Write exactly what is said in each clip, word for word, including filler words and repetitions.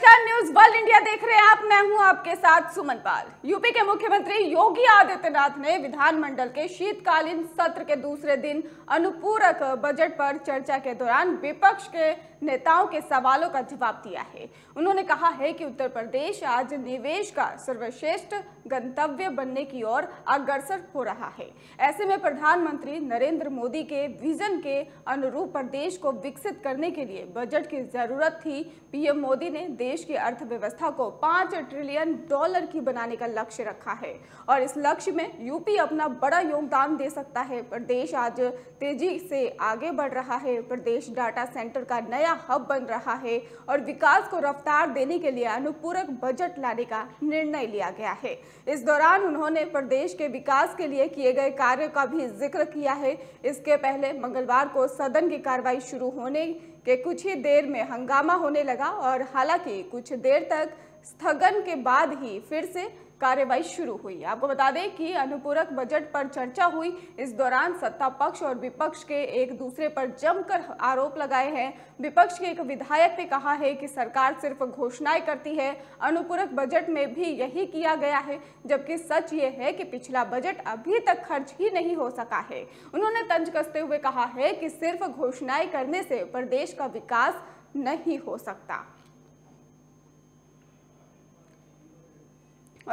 नमस्कार, news world India देख रहे हैं आप। मैं हूं आपके साथ सुमन पाल। यूपी के मुख्यमंत्री योगी आदित्यनाथ ने विधानमंडल के शीतकालीन सत्र के दूसरे दिन अनुपूरक बजट पर चर्चा के दौरान विपक्ष के नेताओं के सवालों का जवाब दिया है। उन्होंने कहा है कि उत्तर प्रदेश आज निवेश का सर्वश्रेष्ठ गंतव्य बनने की ओर अग्रसर हो रहा है। ऐसे में प्रधानमंत्री नरेंद्र मोदी के विजन के अनुरूप प्रदेश को विकसित करने के लिए बजट की जरूरत थी। पीएम मोदी ने देश की अर्थव्यवस्था को पांच ट्रिलियन डॉलर की बनाने का लक्ष्य रखा है और इस लक्ष्य में यूपी अपना बड़ा योगदान दे सकता है। प्रदेश आज तेजी से आगे बढ़ रहा है। प्रदेश डाटा सेंटर का नया हब बन रहा है और विकास को रफ्तार देने के लिए अनुपूरक बजट लाने का निर्णय लिया गया है। इस दौरान उन्होंने प्रदेश के विकास के लिए किए गए कार्यों का भी जिक्र किया है। इसके पहले मंगलवार को सदन की कार्रवाई शुरू होने के कुछ ही देर में हंगामा होने लगा और हालांकि कुछ देर तक स्थगन के बाद ही फिर से कार्यवाही शुरू हुई। आपको बता दें कि अनुपूरक बजट पर चर्चा हुई। इस दौरान सत्ता पक्ष और विपक्ष के एक दूसरे पर जमकर आरोप लगाए हैं। विपक्ष के एक विधायक ने कहा है कि सरकार सिर्फ घोषणाएं करती है, अनुपूरक बजट में भी यही किया गया है, जबकि सच ये है कि पिछला बजट अभी तक खर्च ही नहीं हो सका है। उन्होंने तंज कसते हुए कहा है कि सिर्फ घोषणाएं करने से प्रदेश का विकास नहीं हो सकता।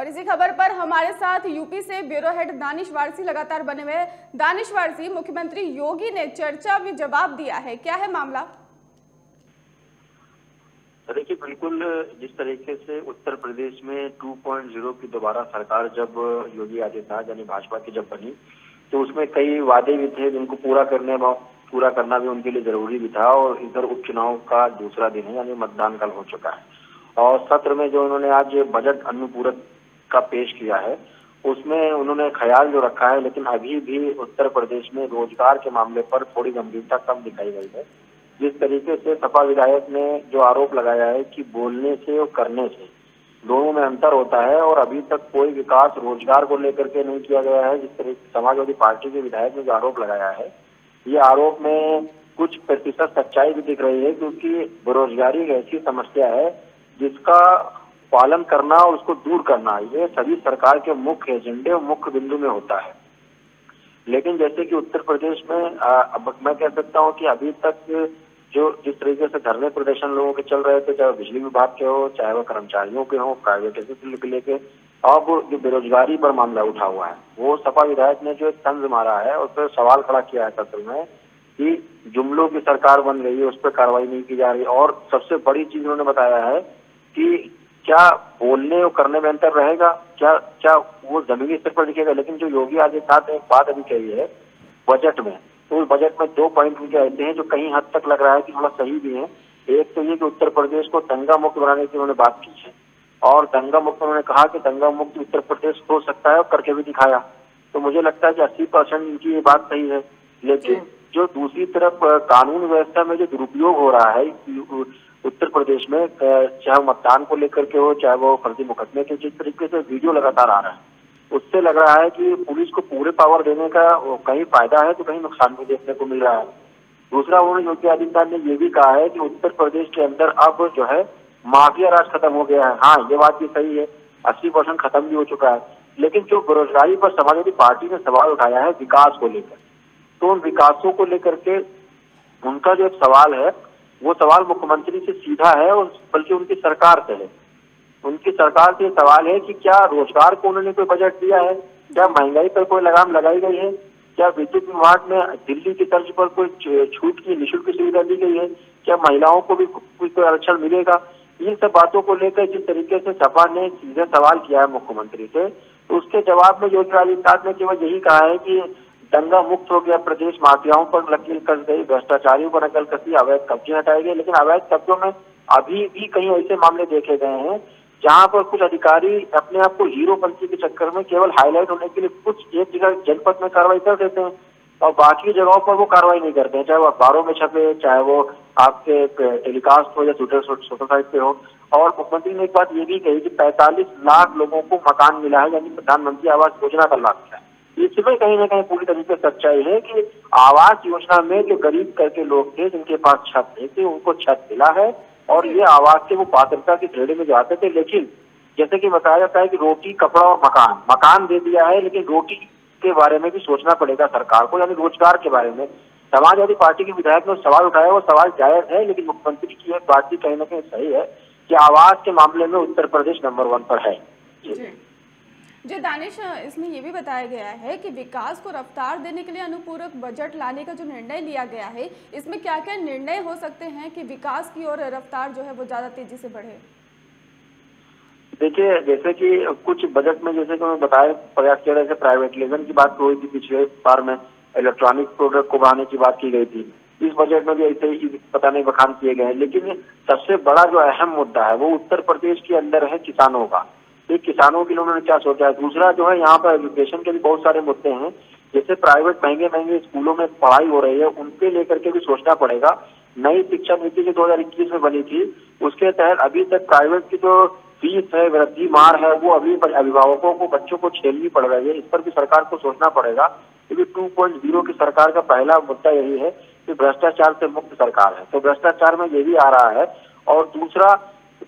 और इसी खबर पर हमारे साथ यूपी से ब्यूरो हेड दानिश वारसी लगातार बने हुए। दानिश वारसी, मुख्यमंत्री योगी ने चर्चा में जवाब दिया है, क्या है मामला? देखिए, बिल्कुल जिस तरीके से उत्तर प्रदेश में टू पॉइंट ज़ीरो की दोबारा सरकार जब योगी आदित्यनाथ यानी भाजपा की जब बनी तो उसमें कई वादे भी थे जिनको पूरा करने पूरा करना भी उनके लिए जरूरी भी था। और इधर उपचुनाव का दूसरा दिन है, यानी मतदान कल हो चुका है और सत्र में जो उन्होंने आज बजट अनुपूरक का पेश किया है उसमें उन्होंने ख्याल जो रखा है, लेकिन अभी भी उत्तर प्रदेश में रोजगार के मामले पर थोड़ी गंभीरता कम दिखाई गई है। जिस तरीके से सपा विधायक ने जो आरोप लगाया है कि बोलने से और करने से दोनों में अंतर होता है और अभी तक कोई विकास रोजगार को लेकर के नहीं किया गया है। जिस तरीके समाजवादी पार्टी के विधायक ने जो आरोप लगाया है, ये आरोप में कुछ प्रतिशत सच्चाई भी दिख रही है, क्योंकि बेरोजगारी एक ऐसी समस्या है जिसका पालन करना और उसको दूर करना ये सभी सरकार के मुख्य एजेंडे और मुख्य बिंदु में होता है। लेकिन जैसे कि उत्तर प्रदेश में अब मैं कह सकता हूँ कि अभी तक जो जिस तरीके से धरने प्रदर्शन लोगों के चल रहे थे, चाहे बिजली विभाग के हो, चाहे वो कर्मचारियों के हो, प्राइवेट सेक्टर के लेके, अब जो बेरोजगारी पर मामला उठा हुआ है वो सपा विधायक ने जो एक तंज मारा है उस पर सवाल खड़ा किया है सत्र में कि जुमलों की सरकार बन गई है, उस पर कार्रवाई नहीं की जा रही। और सबसे बड़ी चीज उन्होंने बताया है कि क्या बोलने और करने में अंतर रहेगा, क्या क्या वो जमीनी स्तर पर दिखेगा। लेकिन जो योगी आदित्यनाथ ने एक बात अभी कही है बजट में, तो उस बजट में दो पॉइंट उनके ऐसे हैं जो कहीं हद तक लग रहा है कि थोड़ा सही भी है। एक तो ये कि उत्तर प्रदेश को दंगा मुक्त बनाने की उन्होंने बात की है और दंगा मुक्त उन्होंने कहा कि दंगा मुक्त उत्तर प्रदेश हो सकता है और करके भी दिखाया। तो मुझे लगता है कि अस्सी परसेंट इनकी ये बात सही है। लेकिन जो दूसरी तरफ कानून व्यवस्था में जो दुरुपयोग हो रहा है उत्तर प्रदेश में, चाहे मतदान को लेकर के हो, चाहे वो फर्जी मुकदमे के, जिस तरीके से वीडियो लगातार आ रहा है उससे लग रहा है कि पुलिस को पूरे पावर देने का कहीं फायदा है तो कहीं नुकसान भी देखने को मिल रहा है। दूसरा, उन्होंने योगी आदित्यनाथ ने ये भी कहा है कि उत्तर प्रदेश के अंदर अब जो है माफिया राज खत्म हो गया है। हाँ, ये बात भी सही है, अस्सी परसेंट खत्म भी हो चुका है। लेकिन जो बेरोजगारी पर समाजवादी पार्टी ने सवाल उठाया है विकास को लेकर, तो उन विकासों को लेकर के उनका जो एक सवाल है वो सवाल मुख्यमंत्री से सीधा है और बल्कि उनकी सरकार से है। उनकी सरकार से सवाल है कि क्या रोजगार को उन्होंने कोई बजट दिया है, क्या महंगाई पर कोई लगाम लगाई गई है, क्या विद्युत विभाग में दिल्ली की तर्ज पर कोई छूट की निःशुल्क सुविधा दी गई है, क्या महिलाओं को भी कोई कोई आरक्षण मिलेगा। इन सब बातों को लेकर जिस तरीके से सपा ने सीधे सवाल किया है मुख्यमंत्री से, तो उसके जवाब में योगी आदित्यनाथ ने केवल यही कहा है कि दंगा मुक्त हो गया प्रदेश, माफियाओं पर नकल कस गई, भ्रष्टाचारियों पर नकल कसी, अवैध कब्जे हटाए गए। लेकिन अवैध कब्जों में अभी भी कहीं ऐसे मामले देखे गए हैं जहां पर कुछ अधिकारी अपने आप को हीरोपंथी के चक्कर में केवल हाईलाइट होने के लिए कुछ एक जगह जनपद में कार्रवाई कर देते हैं और बाकी जगहों पर वो कार्रवाई नहीं करते हैं, चाहे वो अखबारों में छपे, चाहे वो आपके टेलीकास्ट हो या ट्विटर सोसाइट पे हो। और मुख्यमंत्री ने एक बात ये भी कही कि पैंतालीस लाख लोगों को मकान मिला है, यानी प्रधानमंत्री आवास योजना का लाभ मिला है। इसमें कहीं ना कहीं पूरी तरीके से सच्चाई है कि आवास योजना में जो गरीब करके लोग थे, जिनके पास छत नहीं थी, उनको छत मिला है और ये आवास से वो पात्रता की श्रेणी में जाते थे। लेकिन जैसे कि बताया जाता है कि रोटी, कपड़ा और मकान, मकान दे दिया है, लेकिन रोटी के बारे में भी सोचना पड़ेगा सरकार को, यानी रोजगार के बारे में। समाजवादी पार्टी के विधायक ने सवाल उठाया, वो सवाल जायज है, लेकिन मुख्यमंत्री की यह बात भी कहीं ना कहीं सही है कि आवास के मामले में उत्तर प्रदेश नंबर वन पर है। जी दानिश, इसमें यह भी बताया गया है कि विकास को रफ्तार देने के लिए अनुपूरक बजट लाने का जो निर्णय लिया गया है, इसमें क्या क्या निर्णय हो सकते हैं कि विकास की ओर रफ्तार जो है वो ज्यादा तेजी से बढ़े? देखिए, जैसे कि कुछ बजट में जैसे कि मैंने बताया प्रयास किया, जैसे प्राइवेटाइजेशन की बात हुई थी पिछले बार में, इलेक्ट्रॉनिक प्रोडक्ट को बढ़ाने की बात की गई थी, इस बजट में भी ऐसे ही पता नहीं बखान किए गए हैं। लेकिन सबसे बड़ा जो अहम मुद्दा है वो उत्तर प्रदेश के अंदर है किसानों का, एक किसानों के लिए उन्होंने क्या सोचा है। दूसरा जो है यहाँ पर एजुकेशन के भी बहुत सारे मुद्दे हैं, जैसे प्राइवेट महंगे महंगे स्कूलों में पढ़ाई हो रही है, उनके लेकर के भी सोचना पड़ेगा। नई शिक्षा नीति जो दो हजार इक्कीस में बनी थी उसके तहत अभी तक प्राइवेट की जो फीस है, वृद्धि मार है, वो अभी अभिभावकों को, बच्चों को झेलनी पड़ रही है। इस पर भी सरकार को सोचना पड़ेगा, क्योंकि टू पॉइंट जीरो की सरकार का पहला मुद्दा यही है कि भ्रष्टाचार से मुक्त सरकार है, तो भ्रष्टाचार में ये भी आ रहा है। और दूसरा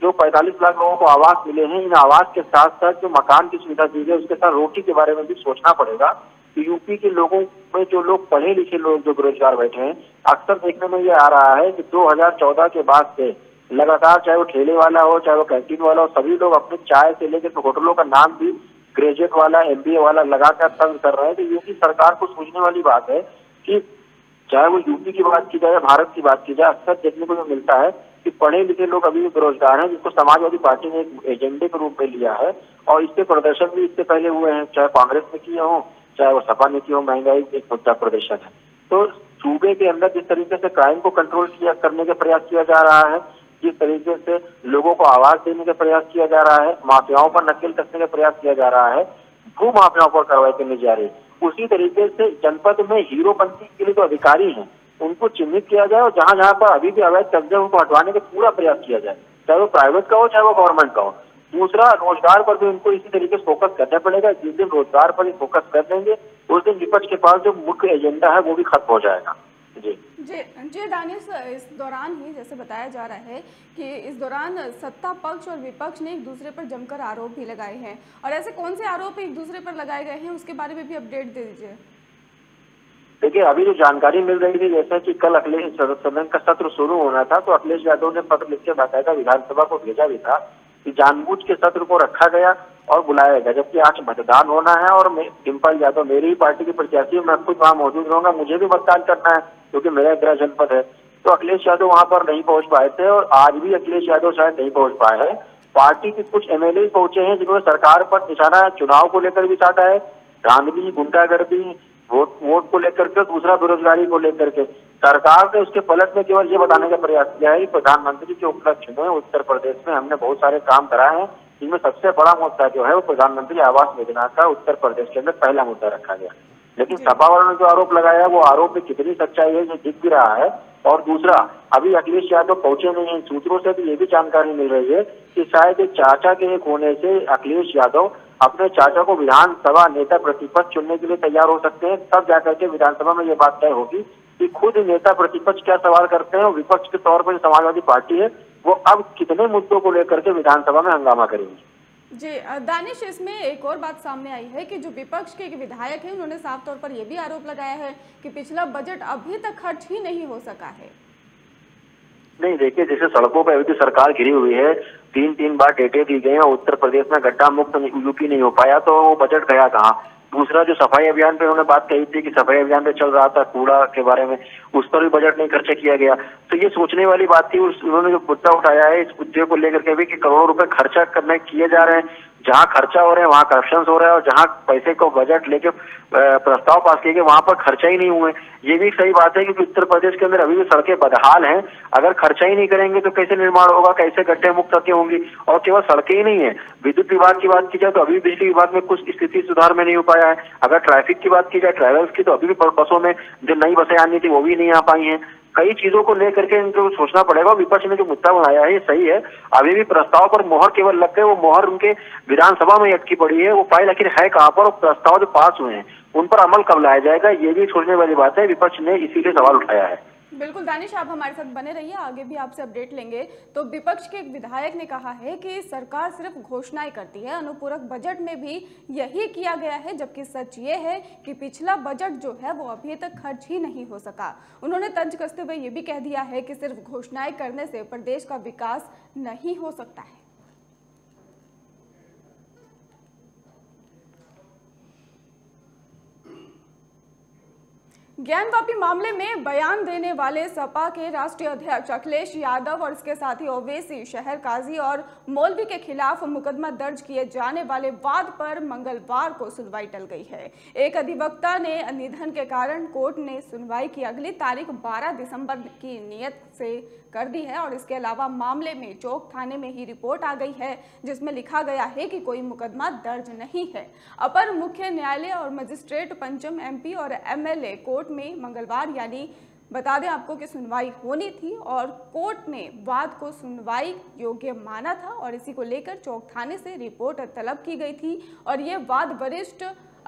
जो पैंतालीस लाख लोगों को आवास मिले हैं, इन आवास के साथ साथ जो मकान की सुविधा दी गई उसके साथ रोटी के बारे में भी सोचना पड़ेगा। तो यूपी के लोगों में जो लोग पढ़े लिखे लोग जो बेरोजगार बैठे हैं, अक्सर देखने में ये आ रहा है कि दो हजार चौदह के बाद से लगातार, चाहे वो ठेले वाला हो, चाहे वो कैंटीन वाला हो, सभी लोग अपने चाय से लेकर तो होटलों का नाम भी ग्रेजुएट वाला, एम बी ए वाला लगातार तंग कर रहे हैं। तो यूपी सरकार को सोचने वाली बात है कि चाहे वो यूपी की बात की जाए, भारत की बात की जाए, अक्सर देखने को जो मिलता है कि पढ़े लिखे लोग अभी भी बेरोजगार हैं, जिसको समाजवादी पार्टी ने एक एजेंडे के रूप में लिया है। और इसके प्रदर्शन भी इससे पहले हुए हैं, चाहे कांग्रेस ने किए हों, चाहे वो सपा ने किए हों, महंगाई एक मुद्दा प्रदर्शन है। तो सूबे के अंदर जिस तरीके से क्राइम को कंट्रोल किया करने का प्रयास किया जा रहा है, जिस तरीके से लोगों को आवाज देने का प्रयास किया जा रहा है, माफियाओं पर नकेल कसने का प्रयास किया जा रहा है, भू माफियाओं पर कार्रवाई करने जा रही है, उसी तरीके से जनपद में हीरोपंथी के लिए जो अधिकारी हैं उनको चिन्हित किया जाए और जहाँ जहाँ पर अभी भी अवैध कब्जे हैं उनको हटवाने का पूरा प्रयास किया जाए, चाहे वो प्राइवेट का हो, चाहे वो गवर्नमेंट का हो। दूसरा, रोजगार पर भी उनको इसी तरीके से फोकस करना पड़ेगा। जिस दिन रोजगार पर फोकस कर देंगे उस दिन विपक्ष के पास जो मुख्य एजेंडा है वो भी खत्म हो जाएगा। जी जी जी दानिश, इस दौरान ही जैसे बताया जा रहा है कि इस दौरान सत्ता पक्ष और विपक्ष ने एक दूसरे पर जमकर आरोप भी लगाए हैं, और ऐसे कौन से आरोप एक दूसरे पर लगाए गए हैं उसके बारे में भी अपडेट दे दीजिए। देखिए, अभी जो जानकारी मिल रही थी, जैसा कि कल अखिलेश सदन का सत्र शुरू होना था तो अखिलेश यादव ने पत्र लिख के बाकायदा विधानसभा को भेजा भी था कि जानबूझ के सत्र को रखा गया और बुलाया गया, जबकि आज मतदान होना है। और डिम्पल यादव मेरी ही पार्टी के प्रत्याशी है, मैं खुद वहाँ मौजूद रहूंगा, मुझे भी मतदान करना है क्योंकि मेरा गृह जनपद है। तो अखिलेश यादव वहाँ पर नहीं पहुंच पाए थे और आज भी अखिलेश यादव शायद नहीं पहुंच पाए हैं। पार्टी के कुछ एमएलए पहुंचे हैं जिन्होंने सरकार पर निशाना चुनाव को लेकर भी साधा है, धांधली, गुंडागर्दी, वोट वोट को लेकर के, दूसरा बेरोजगारी को लेकर के। सरकार ने उसके पलट में केवल ये बताने का प्रयास किया है कि प्रधानमंत्री के उपलक्ष्य में उत्तर प्रदेश में हमने बहुत सारे काम कराए हैं, जिनमें सबसे बड़ा मुद्दा जो है वो प्रधानमंत्री आवास योजना का उत्तर प्रदेश के अंदर पहला मुद्दा रखा गया। लेकिन सपा वालों ने जो आरोप लगाया वो आरोप में कितनी सच्चाई है ये दिख भी रहा है। और दूसरा, अभी अखिलेश यादव पहुंचे नहीं है, सूत्रों से भी ये भी जानकारी मिल रही है कि शायद एक चाचा के एक होने से अखिलेश यादव अपने चाचा को विधानसभा नेता प्रतिपक्ष चुनने के लिए तैयार हो सकते हैं। तब जाकर के विधानसभा में ये बात तय होगी कि खुद नेता प्रतिपक्ष क्या सवाल करते हैं और विपक्ष के तौर पर जो समाजवादी पार्टी है वो अब कितने मुद्दों को लेकर के विधानसभा में हंगामा करेंगे। जी दानिश, इसमें एक और बात सामने आई है कि जो विपक्ष के विधायक हैं उन्होंने साफ तौर पर यह भी आरोप लगाया है कि पिछला बजट अभी तक खर्च ही नहीं हो सका है। नहीं, देखिए, जैसे सड़कों पर अभी तो सरकार घिरी हुई है, तीन तीन बार डेटे दी गई और उत्तर प्रदेश में गड्ढा मुक्त यूपी नहीं हो पाया, तो वो बजट गया कहाँ। दूसरा, जो सफाई अभियान पे उन्होंने बात कही थी कि सफाई अभियान पे चल रहा था कूड़ा के बारे में, उस पर भी बजट नहीं खर्चा किया गया। तो ये सोचने वाली बात थी। उन्होंने जो मुद्दा उठाया है इस मुद्दे को लेकर के भी कि करोड़ों रुपए खर्चा करने किए जा रहे हैं, जहाँ खर्चा हो रहे हैं वहाँ करप्शन हो रहा है और जहाँ पैसे को बजट लेके प्रस्ताव पास किए गए वहाँ पर खर्चा ही नहीं हुए। ये भी सही बात है क्योंकि उत्तर प्रदेश के अंदर अभी भी सड़कें बदहाल हैं, अगर खर्चा ही नहीं करेंगे तो कैसे निर्माण होगा, कैसे गड्ढे मुक्त सड़कें होंगी। और केवल सड़कें ही नहीं है, विद्युत विभाग की बात की जाए तो अभी बिजली विभाग में कुछ स्थिति सुधार में नहीं हो पाया है। अगर ट्रैफिक की बात की जाए, ट्रैवल्स की, तो अभी भी बसों में जो नई बसें आनी थी वो भी नहीं आ पाई हैं। कई चीजों को लेकर के इनको सोचना पड़ेगा। विपक्ष ने जो मुद्दा बनाया है ये सही है, अभी भी प्रस्ताव पर मोहर केवल लग गए, वो मोहर उनके विधानसभा में अटकी पड़ी है। वो फाइल आखिर है कहाँ पर और प्रस्ताव जो पास हुए हैं उन पर अमल कब लाया जाएगा, ये भी सोचने वाली बात है। विपक्ष ने इसीलिए सवाल उठाया है। बिल्कुल दानिश, आप हमारे साथ बने रहिए, आगे भी आपसे अपडेट लेंगे। तो विपक्ष के एक विधायक ने कहा है कि सरकार सिर्फ घोषणाएं करती है, अनुपूरक बजट में भी यही किया गया है, जबकि सच ये है कि पिछला बजट जो है वो अभी तक खर्च ही नहीं हो सका। उन्होंने तंज कसते हुए ये भी कह दिया है कि सिर्फ घोषणाएं करने से प्रदेश का विकास नहीं हो सकता है। ज्ञानवापी मामले में बयान देने वाले सपा के राष्ट्रीय अध्यक्ष अखिलेश यादव और इसके साथी ओवैसी, शहर काजी और मौलवी के खिलाफ मुकदमा दर्ज किए जाने वाले वाद पर मंगलवार को सुनवाई टल गई है। एक अधिवक्ता ने निधन के कारण कोर्ट ने सुनवाई की अगली तारीख बारह दिसंबर की नियत से कर दी है और इसके अलावा मामले में चौक थाने में ही रिपोर्ट आ गई है जिसमें लिखा गया है कि कोई मुकदमा दर्ज नहीं है। अपर मुख्य न्यायालय और मजिस्ट्रेट पंचम एमपी और एमएलए कोर्ट में मंगलवार यानी बता दें आपको कि सुनवाई होनी थी और कोर्ट ने वाद को सुनवाई योग्य माना था और इसी को लेकर चौक थाने से रिपोर्ट तलब की गई थी और ये वाद वरिष्ठ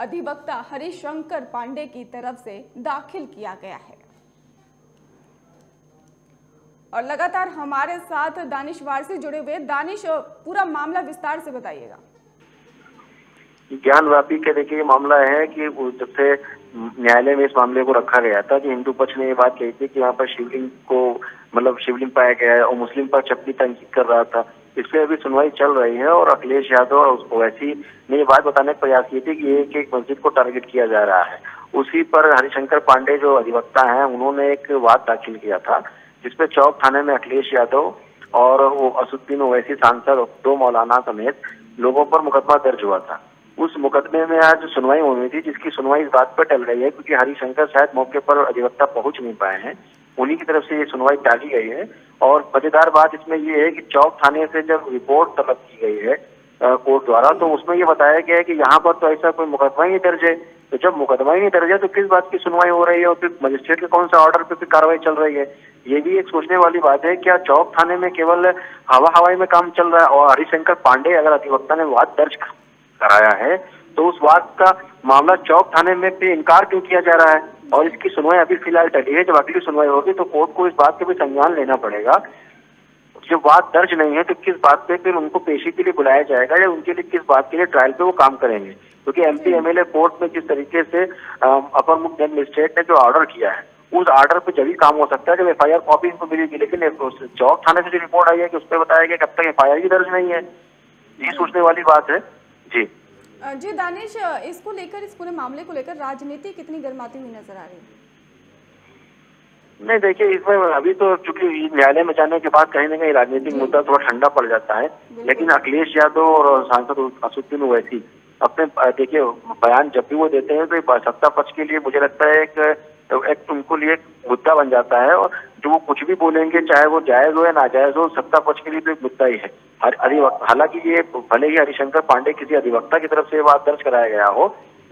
अधिवक्ता हरिशंकर पांडे की तरफ से दाखिल किया गया है। और लगातार हमारे साथ दानिश वारसी जुड़े हुए। दानिश, पूरा मामला विस्तार से बताइएगा। ज्ञानवापी के देखिए मामला है कि जब से न्यायालय में इस मामले को रखा गया था कि हिंदू पक्ष ने ये बात कही थी कि यहाँ पर शिवलिंग को मतलब शिवलिंग पाया गया है और मुस्लिम पक्ष अपनी तंकीद कर रहा था। इस पर अभी सुनवाई चल रही है और अखिलेश यादव और ओवैसी ने ये बात बताने का प्रयास किए थे कि एक एक मस्जिद को टारगेट किया जा रहा है। उसी पर हरिशंकर पांडे जो अधिवक्ता हैं उन्होंने एक वाद दाखिल किया था जिसपे चौक थाने में अखिलेश यादव और असदुद्दीन ओवैसी सांसद दो मौलाना समेत लोगों पर मुकदमा दर्ज हुआ था। उस मुकदमे में आज सुनवाई होनी थी जिसकी सुनवाई इस बात पर टल गई है क्योंकि हरिशंकर शायद मौके पर अधिवक्ता पहुंच नहीं पाए हैं, उन्हीं की तरफ से ये सुनवाई टाली गई है। और मजेदार बात इसमें ये है कि चौक थाने से जब रिपोर्ट तलब की गई है कोर्ट द्वारा तो उसमें ये बताया गया है कि यहाँ पर तो ऐसा कोई मुकदमा ही नहीं दर्ज है। तो जब मुकदमा ही नहीं दर्ज है तो किस बात की सुनवाई हो रही है और फिर मजिस्ट्रेट के कौन सा ऑर्डर पे फिर कार्रवाई चल रही है, ये भी एक सोचने वाली बात है। क्या चौक थाने में केवल हवा हवाई में काम चल रहा है? और हरिशंकर पांडे अगर अधिवक्ता ने वाद दर्ज कराया है तो उस बात का मामला चौक थाने में भी इनकार क्यों किया जा रहा है? और इसकी सुनवाई अभी फिलहाल टली है, जब अगली सुनवाई होगी तो कोर्ट को इस बात का भी संज्ञान लेना पड़ेगा जब बात दर्ज नहीं है तो किस बात पे फिर उनको पेशी के लिए बुलाया जाएगा या उनके लिए किस बात के लिए ट्रायल पे वो काम करेंगे। क्योंकि एमपी एमएलए कोर्ट में जिस तरीके से अपर मुख्य मजिस्ट्रेट ने जो ऑर्डर किया है उस ऑर्डर पे जब ही काम हो सकता है जब एफ आई आर कॉपी इनको मिलेगी, लेकिन चौक थाने से जो रिपोर्ट आई है कि उस पर बताया गया कब तक एफ आई आर ही दर्ज नहीं है, ये सोचने वाली बात है। जी जी दानिश, इसको लेकर इस पूरे मामले को लेकर राजनीति कितनी गर्माती हुई नजर आ रही है? नहीं देखिए, इसमें अभी तो चूंकि न्यायालय में जाने के बाद कहीं ना कहीं राजनीतिक मुद्दा थोड़ा ठंडा पड़ जाता है, लेकिन अखिलेश यादव और सांसद असदुद्दीन ओवैसी अपने देखिए बयान जब भी वो देते हैं तो सत्ता पक्ष के लिए मुझे लगता है एक एक उनको लिए मुद्दा बन जाता है और जो वो कुछ भी बोलेंगे चाहे वो जायज हो या नाजायज हो सत्ता पक्ष के लिए तो एक मुद्दा ही है। हालांकि ये भले ही हरिशंकर पांडे किसी अधिवक्ता की तरफ से बात दर्ज कराया गया हो,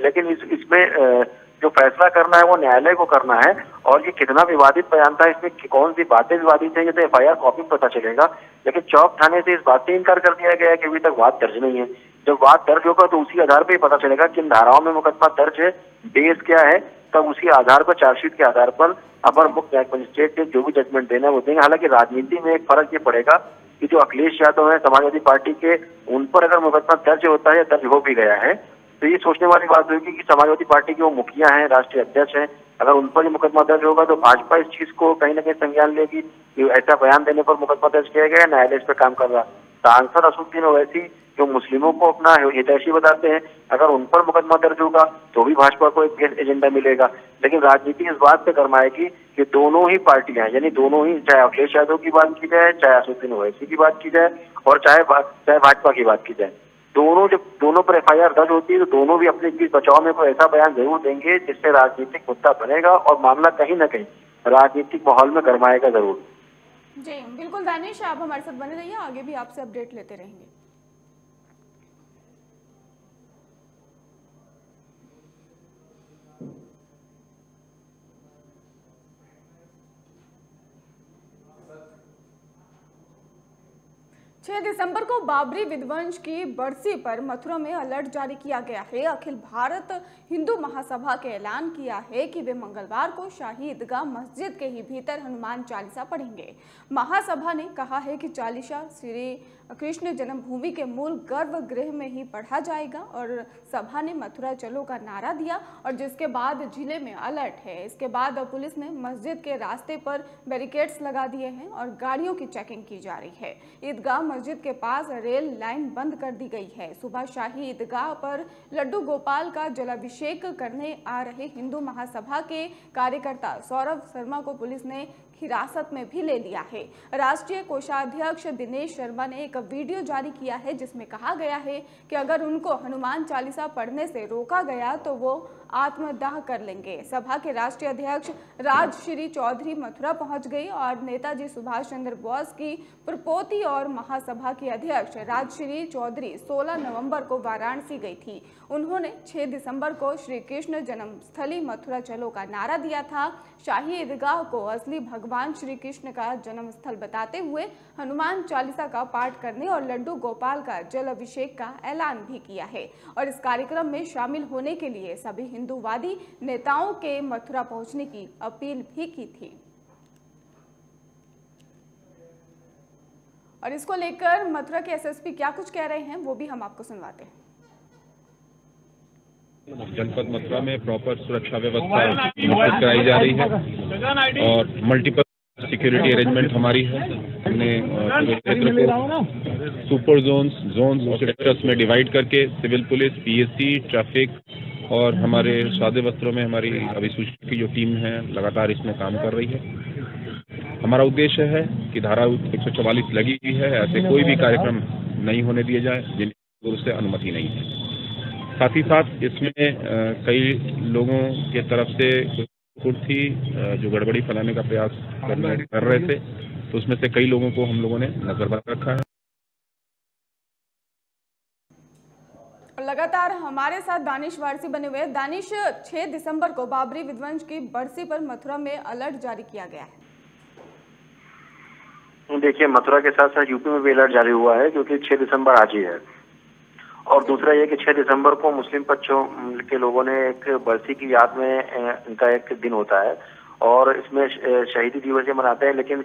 लेकिन इस इसमें जो फैसला करना है वो न्यायालय को करना है। और ये कितना विवादित बयान था, इसमें कौन सी बातें विवादित हैं, ये तो एफ आई आर कॉपी में पता चलेगा। लेकिन चौक थाने से इस बात से इनकार कर दिया गया है कि अभी तक वाद दर्ज नहीं है। जब वाद दर्ज होगा तो उसी आधार पर ही पता चलेगा किन धाराओं में मुकदमा दर्ज है, बेस क्या है, तब उसी आधार पर चार्जशीट के आधार पर अपर मुख्य मजिस्ट्रेट ने जो भी जजमेंट देना है वो देंगे। हालांकि राजनीति में एक फर्क ये पड़ेगा कि जो अखिलेश यादव है समाजवादी पार्टी के, उन पर अगर मुकदमा दर्ज होता है या दर्ज हो भी गया है तो ये सोचने वाली बात होगी कि समाजवादी पार्टी के वो मुखिया हैं, राष्ट्रीय अध्यक्ष हैं, अगर उन पर ही मुकदमा दर्ज होगा तो भाजपा इस चीज को कहीं ना कहीं संज्ञान लेगी कि ऐसा बयान देने पर मुकदमा दर्ज किया गया, न्यायालय इस पर काम कर रहा। सांसद असदुद्दीन ओवैसी जो मुस्लिमों को अपना हितैषी बताते हैं, अगर उन पर मुकदमा दर्ज होगा तो भी भाजपा को एक एजेंडा मिलेगा। लेकिन राजनीति इस बात पर गरमाएगी कि दोनों ही पार्टियां यानी दोनों ही, चाहे अखिलेश यादव की बात की जाए, चाहे असदुद्दीन ओवैसी की बात की जाए और चाहे चाहे भाजपा की बात की जाए, दोनों जब दोनों पर एफ आई आर दर्ज होती है तो दोनों भी अपने बीच बचाव में कोई ऐसा बयान जरूर देंगे जिससे राजनीतिक मुद्दा बनेगा और मामला कहीं ना कहीं राजनीतिक माहौल में गरमाएगा जरूर। जी बिल्कुल दानिश, आप हमारे साथ बने रहिए, आगे भी आपसे अपडेट लेते रहेंगे। छह दिसंबर को बाबरी विध्वंस की बरसी पर मथुरा में अलर्ट जारी किया गया है। अखिल भारत हिंदू महासभा के ऐलान किया है कि वे मंगलवार को शाही ईदगाह मस्जिद के ही भीतर हनुमान चालीसा पढ़ेंगे। महासभा ने कहा है कि चालीसा श्री कृष्ण जन्मभूमि के मूल गर्भ गृह में ही पढ़ा जाएगा और सभा ने मथुरा चलो का नारा दिया और जिसके बाद जिले में अलर्ट है। इसके बाद पुलिस ने मस्जिद के रास्ते पर बैरिकेड्स लगा दिए हैं और गाड़ियों की चेकिंग की जा रही है। ईदगाह मस्जिद के पास रेल लाइन बंद कर दी गई है। सुबह शाही ईदगाह पर लड्डू गोपाल का जलाभिषेक करने आ रहे हिंदू महासभा के कार्यकर्ता सौरभ शर्मा को पुलिस ने हिरासत में भी ले लिया है। राष्ट्रीय कोषाध्यक्ष दिनेश शर्मा ने एक वीडियो जारी किया है जिसमें कहा गया है कि अगर उनको हनुमान चालीसा पढ़ने से रोका गया तो वो आत्मदाह कर लेंगे। सभा के राष्ट्रीय अध्यक्ष राजश्री चौधरी मथुरा पहुंच गई और नेताजी सुभाष चंद्र बोस की प्रपोती और महासभा की अध्यक्ष राजश्री चौधरी सोलह नवंबर को वाराणसी गई थी। उन्होंने छह दिसंबर को श्री कृष्ण जन्मस्थली मथुरा चलो का नारा दिया था। शाही ईदगाह को असली भगवान श्री कृष्ण का जन्म स्थल बताते हुए हनुमान चालीसा का पाठ करने और लड्डू गोपाल का जल अभिषेक का ऐलान भी किया है और इस कार्यक्रम में शामिल होने के लिए सभी हिंदूवादी नेताओं के मथुरा पहुंचने की अपील भी की थी। और इसको लेकर मथुरा के एसएसपी क्या कुछ कह रहे हैं वो भी हम आपको सुनवाते हैं। जनपद मथुरा में प्रॉपर सुरक्षा व्यवस्था कराई जा रही है और मल्टीपल सिक्योरिटी अरेंजमेंट हमारी है। हमने क्षेत्र को सुपर जोन्स जोन्स सेक्टर्स में डिवाइड करके सिविल पुलिस, पीएससी, ट्रैफिक और हमारे सादे वस्त्रों में हमारी अभिसूची की जो टीम है लगातार इसमें काम कर रही है। हमारा उद्देश्य है कि धारा एक सौ चौवालीस लगी हुई है, ऐसे कोई भी कार्यक्रम नहीं होने दिए जाए जिनकी उससे अनुमति नहीं है। साथ ही साथ इसमें कई लोगों के तरफ से कुछ थी जो गड़बड़ी फैलाने का प्रयास कर रहे थे, तो उसमें से कई लोगों को हम लोगों ने नजरबंद रखा है। लगातार हमारे साथ दानिश वारसी बने हुए। दानिश, छह दिसंबर को बाबरी विध्वंस की बरसी पर मथुरा में अलर्ट जारी किया गया है। देखिए, मथुरा के साथ साथ यूपी में भी अलर्ट जारी हुआ है क्योंकि छह दिसंबर आज ही है और दूसरा ये कि छह दिसंबर को मुस्लिम पक्षों के लोगों ने एक बरसी की याद में इनका एक दिन होता है और इसमें शहीदी दिवस ये मनाते हैं। लेकिन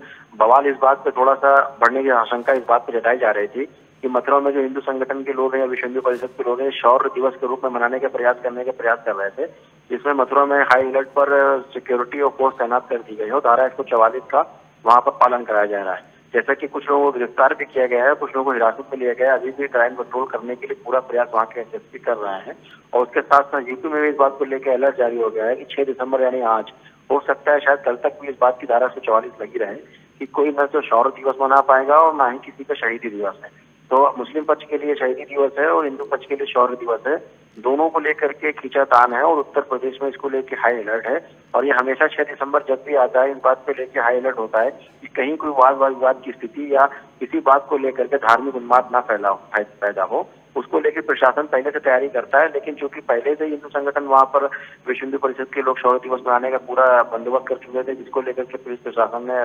बवाल इस बात पे थोड़ा सा बढ़ने की आशंका इस बात पे जताई जा रही थी कि मथुरा में जो हिंदू संगठन के लोग हैं या विश्व हिंदू परिषद के लोग हैं शौर्य दिवस के रूप में मनाने के प्रयास करने के प्रयास कर रहे थे, जिसमें मथुरा में हाई अलर्ट पर सिक्योरिटी और फोर्स तैनात कर दी गई है। धारा एक सौ चौवालीस का वहाँ पर पालन कराया जा रहा है। जैसा कि कुछ लोगों को गिरफ्तार भी किया गया है, कुछ लोगों को हिरासत में लिया गया है। अभी भी क्राइम कंट्रोल करने के लिए पूरा प्रयास वहाँ के एसएसपी कर रहे हैं और उसके साथ साथ यूपी में भी इस बात को लेकर अलर्ट जारी हो गया है कि छह दिसंबर यानी आज, हो सकता है शायद कल तक भी इस बात की धारा एक सौ चौवालीस लगी रहे कि कोई न तो शौर्य दिवस मना पाएगा और ना ही किसी का शहीदी दिवस है। तो मुस्लिम पक्ष के लिए शहीदी दिवस है और हिंदू पक्ष के लिए शौर्य दिवस है, दोनों को लेकर के खींचातान है और उत्तर प्रदेश में इसको लेकर हाई अलर्ट है। और ये हमेशा छह दिसंबर जब भी आता है इस बात पे लेकर हाई अलर्ट होता है कि कहीं कोई वाद विवाद की स्थिति या किसी बात को लेकर के धार्मिक उन्माद ना फैला पैदा हो, उसको लेकर प्रशासन पहले से तैयारी करता है। लेकिन चूंकि पहले से हिंदू संगठन वहाँ पर विश्व हिंदू परिषद के लोग शौर्य दिवस मनाने का पूरा बंदोबस्त कर चुके थे, जिसको लेकर के पुलिस प्रशासन ने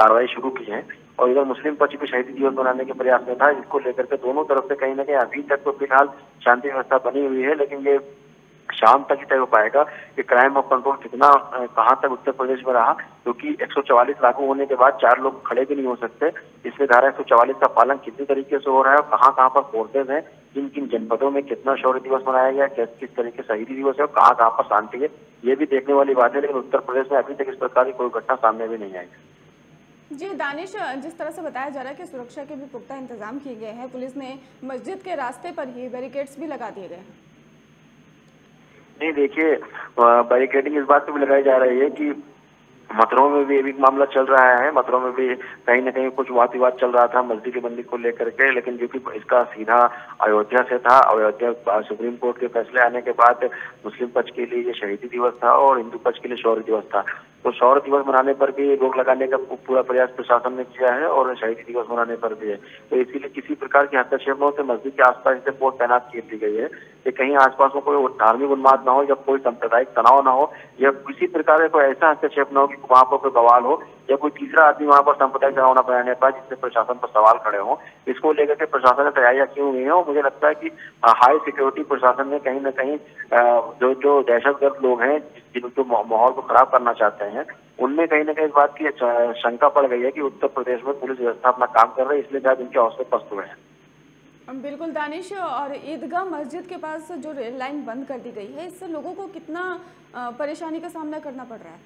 कार्रवाई शुरू की है और इधर मुस्लिम पक्ष भी शहीदी दिवस मनाने के प्रयास में था, जिसको लेकर के दोनों तरफ से कहीं ना कहीं अभी तक तो फिलहाल शांति व्यवस्था बनी हुई है। लेकिन ये शाम तक ही तय हो पाएगा कि क्राइम और कंट्रोल कितना कहाँ तक उत्तर प्रदेश में रहा, क्योंकि एक सौ चौवालीस लागू होने के बाद चार लोग खड़े भी नहीं हो सकते, इसलिए धारा एक सौ चौवालीस का पालन कितने तरीके से हो रहा है और कहाँ कहाँ पर फोर्सेज हैं, किन किन जनपदों में कितना शौर्य दिवस मनाया गया, किस किस तरीके से शहीदी दिवस है और कहाँ कहाँ पर शांति है, ये भी देखने वाली बात है। लेकिन उत्तर प्रदेश में अभी तक इस प्रकार की कोई घटना सामने भी नहीं आई। जी दानिश, जिस तरह से बताया जा रहा है कि सुरक्षा के भी पुख्ता इंतजाम किए गए हैं, पुलिस ने मस्जिद के रास्ते पर ही बैरिकेड्स भी लगा दिए गए हैं। नहीं देखिए, बैरिकेडिंग इस बात पे भी लगाई जा रही है कि मथुरा में भी एक मामला चल रहा है। मथुरा में भी कहीं ना कहीं कुछ वाद विवाद चल रहा था मस्जिद की बंदी को लेकर के, लेकिन जो कि इसका सीधा अयोध्या से था। अयोध्या सुप्रीम कोर्ट के फैसले आने के बाद मुस्लिम पक्ष के लिए ये शहीदी दिवस था और हिंदू पक्ष के लिए शौर्य दिवस था। तो शौर्य दिवस मनाने पर भी रोक लगाने का पूरा प्रयास प्रशासन ने किया है और शहीदी दिवस मनाने पर भी है। तो इसीलिए किसी प्रकार की हस्तक्षेप न हो, तो मस्जिद के आसपास से फोर्स तैनात की दी गई है कि कहीं आसपास में कोई धार्मिक उन्माद न हो या कोई सांप्रदायिक तनाव न हो या किसी प्रकार का कोई ऐसा हस्तक्षेप न हो कि वहाँ पर कोई बवाल हो या कोई तीसरा आदमी वहाँ पर सांप्रदायिक तनाव न बनाने पाए जिससे प्रशासन पर सवाल खड़े हों। इसको लेकर के प्रशासन ने तैयारियां की हुई है और मुझे लगता है कि हाई सिक्योरिटी प्रशासन ने कहीं न कहीं जो जो दहशतगर्द लोग हैं जो माहौल को खराब करना चाहते हैं उनमें कहीं ना कहीं इस बात की शंका पड़ गई है कि उत्तर प्रदेश में पुलिस व्यवस्था अपना काम कर रही है, इसलिए शायद उनके हौसले पस्त हुए हैं। बिल्कुल दानिश, और ईदगाह मस्जिद के पास जो रेल लाइन बंद कर दी गई है, इससे लोगों को कितना परेशानी का सामना करना पड़ रहा है?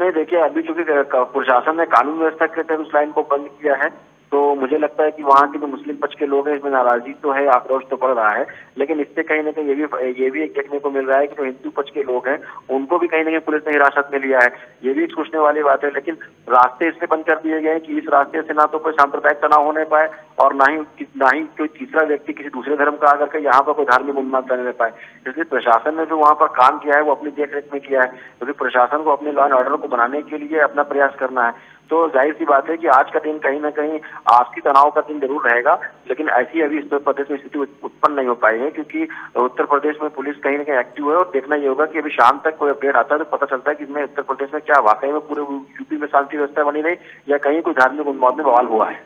नहीं देखिए, अभी चूंकि प्रशासन ने कानून व्यवस्था के तहत उस लाइन को बंद किया है तो मुझे लगता है कि वहाँ के जो मुस्लिम पक्ष के लोग हैं इसमें नाराजगी तो है, आक्रोश तो पड़ रहा है, लेकिन इससे कहीं ना कहीं ये भी ये भी एक देखने को मिल रहा है कि जो हिंदू पक्ष के लोग हैं उनको भी कहीं ना कहीं पुलिस ने हिरासत में लिया है। ये भी एक सोचने वाली बात है, लेकिन रास्ते इसलिए बंद कर दिए गए हैं कि इस रास्ते से ना तो कोई सांप्रदायिक तनाव होने पाए और ना ही ना ही कोई तीसरा व्यक्ति किसी दूसरे धर्म का आकर के यहाँ पर कोई धार्मिक उन्माद करने पाए। इसलिए प्रशासन ने जो वहाँ पर काम किया है वो अपनी देख रेख में किया है, क्योंकि प्रशासन को अपने लॉ एंड ऑर्डर को बनाने के लिए अपना प्रयास करना है। तो जाहिर सी बात है कि आज का दिन कहीं ना कहीं आपसी तनाव का दिन जरूर रहेगा, लेकिन ऐसी अभी उत्तर प्रदेश में स्थिति उत्पन्न नहीं हो पाई है क्योंकि उत्तर प्रदेश में पुलिस कहीं ना कहीं एक्टिव है और देखना ये होगा कि अभी शाम तक कोई अपडेट आता है तो पता चलता है कि इसमें उत्तर प्रदेश में क्या वाकई में पूरे यूपी में शांति व्यवस्था बनी रही या कहीं कोई धार्मिक उन्माद में बवाल हुआ है।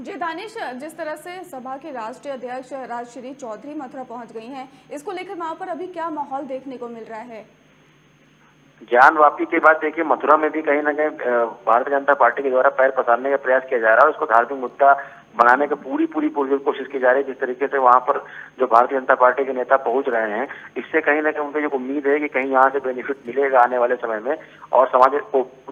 जी दानिश, जिस तरह से सभा के राष्ट्रीय अध्यक्ष राजश्री चौधरी मथुरा पहुँच गई है, इसको लेकर वहाँ पर अभी क्या माहौल देखने को मिल रहा है? ज्ञान वापी के बाद देखिए मथुरा में भी कहीं ना कहीं भारतीय जनता पार्टी के द्वारा पैर पसारने का प्रयास किया जा रहा है और उसको धार्मिक मुद्दा बनाने की पूरी पूरी पूरी कोशिश की जा रही है। जिस तरीके से वहाँ पर जो भारतीय जनता पार्टी के नेता पहुंच रहे हैं, इससे कहीं ना कहीं उनको जो उम्मीद है कि कहीं यहाँ से बेनिफिट मिलेगा आने वाले समय में, और समाज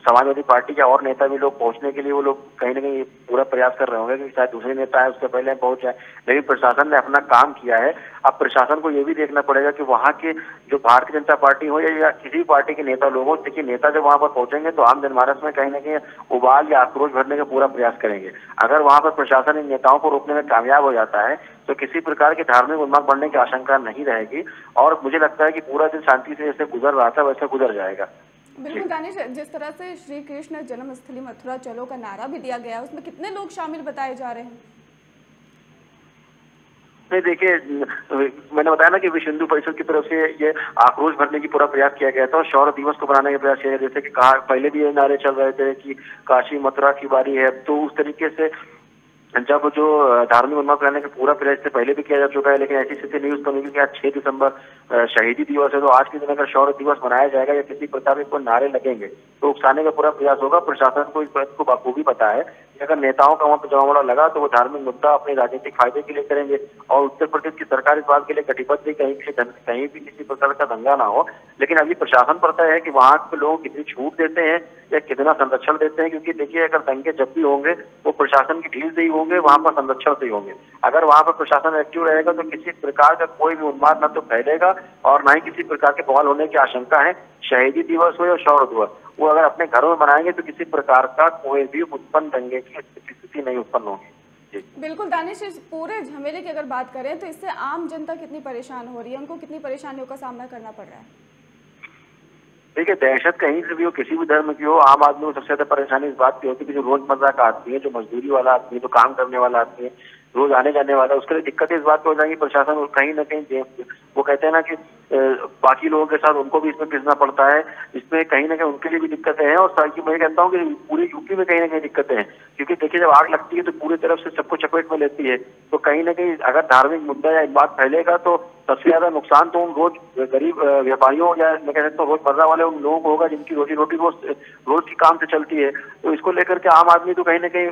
समाजवादी पार्टी के और नेता भी लोग पहुंचने के लिए वो लोग कहीं ना कहीं पूरा प्रयास कर रहे होंगे कि शायद दूसरे नेता है उससे पहले पहुंच जाए। लेकिन प्रशासन ने अपना काम किया है, अब प्रशासन को ये भी देखना पड़ेगा कि वहाँ के जो भारतीय जनता पार्टी हो या किसी पार्टी के नेता लोग हो, देखिए नेता जब वहाँ पर पहुंचेंगे तो आम जनमानस में कहीं ना कहीं उबाल या आक्रोश भरने का पूरा प्रयास करेंगे। अगर वहाँ पर प्रशासन इन नेताओं को रोकने में कामयाब हो जाता है तो किसी प्रकार के धार्मिक उन्माद बढ़ने की आशंका नहीं रहेगी और मुझे लगता है कि पूरा दिन शांति से जैसे गुजर रहा था वैसे गुजर जाएगा। बिल्कुल दानिश, जिस तरह से श्री कृष्ण जन्मस्थली मथुरा चलो का नारा भी दिया गया, उसमें कितने लोग शामिल बताए जा रहे हैं? नहीं देखिए, मैंने बताया ना कि विश्व हिंदू परिषद की तरफ से ये आक्रोश भरने की पूरा प्रयास किया गया था और शौर्य दिवस को बनाने का प्रयास किया गया, जैसे कि कहा पहले भी ये नारे चल रहे थे कि काशी मथुरा की बारी है, तो उस तरीके से जब जो धार्मिक उन्माद करने का पूरा प्रयास से पहले भी किया जा चुका है। लेकिन ऐसी स्थिति नहीं उत्पन्न होगी कि आज छह दिसंबर शहीदी दिवस है तो आज के दिन अगर शौर्य दिवस मनाया जाएगा या किसी प्रकार के कोई नारे लगेंगे तो उकसाने का पूरा प्रयास होगा। प्रशासन को इस बात को बाखूबी पता है कि अगर नेताओं का वहाँ पर जमावड़ा लगा तो वो धार्मिक मुद्दा अपने राजनीतिक फायदे के लिए करेंगे और उत्तर प्रदेश की सरकार इस बात के लिए कटिबद्ध है कहीं के कहीं भी किसी प्रकार का दंगा ना हो। लेकिन अभी प्रशासन पर तय है कि वहाँ के लोग कितनी छूट देते हैं या कितना संरक्षण देते हैं, क्योंकि देखिए अगर दंगे जब भी होंगे वो प्रशासन की ढील से ही होंगे, वहाँ पर संरक्षण से ही होंगे। अगर वहाँ पर प्रशासन एक्टिव रहेगा तो किसी प्रकार का कोई भी उन्माद न तो फैलेगा और न ही किसी प्रकार के बवाल होने की आशंका है। शहीदी दिवस हो या शौर्य दिवस, वो अगर अपने घरों में मनाएंगे तो किसी प्रकार का कोई भी उत्पन्न दंगे की स्थिति नहीं उत्पन्न होगी। बिल्कुल दानिश, इस पूरे झमेले की अगर बात करें तो इससे आम जनता कितनी परेशान हो रही है, उनको कितनी परेशानियों का सामना करना पड़ रहा है? देखिए दहशत कहीं से भी हो, किसी भी धर्म की हो, आम आदमी को सबसे ज्यादा परेशानी इस बात की होती है कि जो रोजमर्रा का आदमी है, जो मजदूरी वाला आदमी है, जो काम करने वाला आदमी है, रोज आने जाने वाला, उसके लिए दिक्कत इस बात की हो जाएगी। प्रशासन कहीं ना कहीं वो कहते हैं ना कि बाकी लोगों के साथ उनको भी इसमें पिसना पड़ता है, इसमें कहीं ना कहीं उनके लिए भी दिक्कतें हैं। और साथ ही मैं कहता हूँ कि पूरे यूपी में कहीं ना कहीं दिक्कतें हैं, क्योंकि देखिए जब आग लगती है तो पूरी तरफ से सबको चपेट में लेती है, तो कहीं ना कहीं अगर धार्मिक मुद्दा या एक बात फैलेगा तो सबसे ज्यादा नुकसान तो उन रोज गरीब व्यापारियों या मैं कह सकता हूँ रोजमर्रा वाले उन लोगों को होगा जिनकी रोजी रोटी रोज रोज के काम से चलती है। तो इसको लेकर के आम आदमी तो कहीं ना कहीं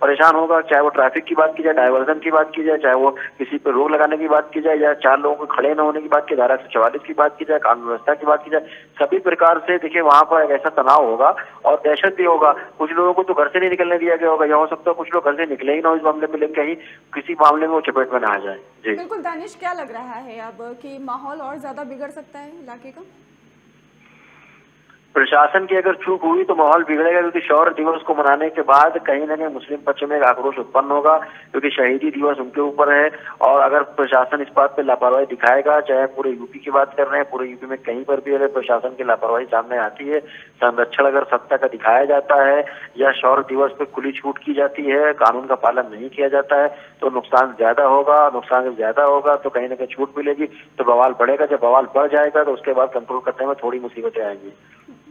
परेशान होगा, चाहे वो ट्रैफिक की बात की जाए, डायवर्जन की बात की जाए, चाहे वो किसी पर रोक लगाने की बात की जाए या चार लोगों को खड़े न होने की बात की, धारा एक सौ चौवालीस की बात की जाए, कानून व्यवस्था की बात की जाए, सभी प्रकार से देखिए वहाँ पर एक ऐसा तनाव होगा और दहशत भी होगा। कुछ लोगों को तो घर से नहीं निकलने दिया गया होगा, यह हो सकता है कुछ लोग घर से निकले ही ना इस मामले में, लेकिन कहीं किसी मामले में वो चपेट में ना आ जाए। जी बिल्कुल दानिश, क्या लग रहा है अब कि माहौल और ज्यादा बिगड़ सकता है इलाके का? प्रशासन की अगर चूक हुई तो माहौल बिगड़ेगा, क्योंकि शौर्य दिवस को मनाने के बाद कहीं ना कहीं मुस्लिम पक्ष में एक आक्रोश उत्पन्न होगा, क्योंकि शहीदी दिवस उनके ऊपर है। और अगर प्रशासन इस बात पर लापरवाही दिखाएगा, चाहे पूरे यूपी की बात कर रहे हैं, पूरे यूपी में कहीं पर भी अगर प्रशासन की लापरवाही सामने आती है, संरक्षण अगर सत्ता का दिखाया जाता है या शौर्य दिवस पर खुली छूट की जाती है, कानून का पालन नहीं किया जाता है, तो नुकसान ज्यादा होगा। नुकसान ज्यादा होगा तो कहीं ना कहीं छूट मिलेगी, तो बवाल बढ़ेगा। जब बवाल बढ़ जाएगा तो उसके बाद कंट्रोल करने में थोड़ी मुसीबतें आएंगी।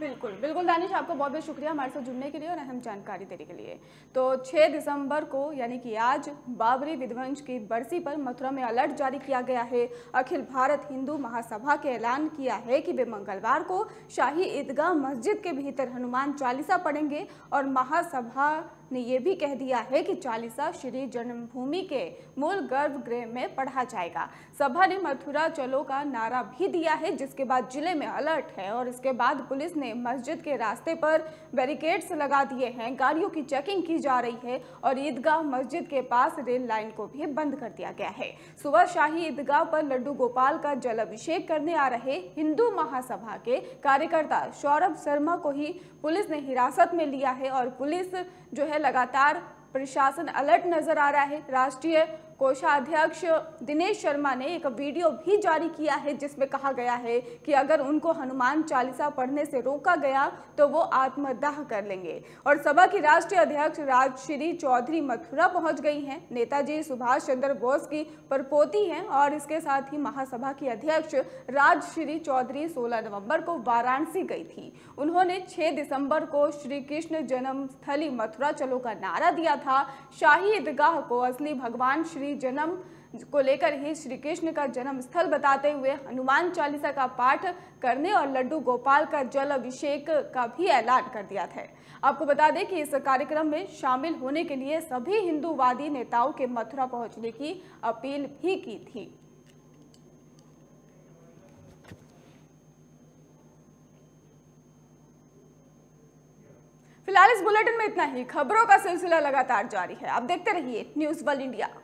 बिल्कुल बिल्कुल दानिश, आपको बहुत बहुत शुक्रिया हमारे साथ जुड़ने के लिए और अहम जानकारी देने के लिए। तो छह दिसंबर को यानी कि आज बाबरी विध्वंस की बरसी पर मथुरा में अलर्ट जारी किया गया है। अखिल भारत हिंदू महासभा के ऐलान किया है कि वे मंगलवार को शाही ईदगाह मस्जिद के भीतर हनुमान चालीसा पढ़ेंगे और महासभा ने यह भी कह दिया है कि चालीसा श्री जन्मभूमि के मूल गर्भगृह में पढ़ा जाएगा। सभा ने मथुरा चलो का नारा भी दिया है, जिसके बाद जिले में अलर्ट है और इसके बाद पुलिस ने मस्जिद के रास्ते पर बैरिकेड्स लगा दिए हैं, गाड़ियों की चेकिंग की जा रही है और ईदगाह मस्जिद के पास रेल लाइन को भी बंद कर दिया गया है। सुबह शाही ईदगाह पर लड्डू गोपाल का जलाभिषेक करने आ रहे हिंदू महासभा के कार्यकर्ता सौरभ शर्मा को ही पुलिस ने हिरासत में लिया है और पुलिस जो है लगातार प्रशासन अलर्ट नजर आ रहा है। राष्ट्रीय कोषाध्यक्ष दिनेश शर्मा ने एक वीडियो भी जारी किया है जिसमें कहा गया है कि अगर उनको हनुमान चालीसा पढ़ने से रोका गया तो वो आत्मदाह कर लेंगे। और सभा की राष्ट्रीय अध्यक्ष राजश्री चौधरी मथुरा पहुंच गई हैं, नेताजी सुभाष चंद्र बोस की परपोती हैं और इसके साथ ही महासभा की अध्यक्ष राजश्री चौधरी सोलह नवम्बर को वाराणसी गई थी। उन्होंने छह दिसंबर को श्री कृष्ण जन्मस्थली मथुरा चलो का नारा दिया था। शाही ईदगाह को असली भगवान श्री जन्म को लेकर ही श्री कृष्ण का जन्म स्थल बताते हुए हनुमान चालीसा का पाठ करने और लड्डू गोपाल का जल अभिषेक का भी ऐलान कर दिया था। आपको बता दें कि इस कार्यक्रम में शामिल होने के लिए सभी हिंदूवादी नेताओं के मथुरा पहुंचने की अपील भी की थी। फिलहाल इस बुलेटिन में इतना ही। खबरों का सिलसिला लगातार जारी है, आप देखते रहिए न्यूज़ वर्ल्ड इंडिया।